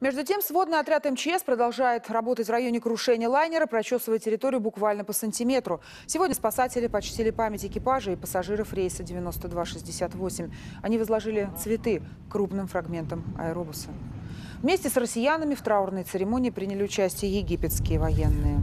Между тем, сводный отряд МЧС продолжает работать в районе крушения лайнера, прочесывая территорию буквально по сантиметру. Сегодня спасатели почтили память экипажа и пассажиров рейса 9268. Они возложили цветы к крупным фрагментам аэробуса. Вместе с россиянами в траурной церемонии приняли участие египетские военные.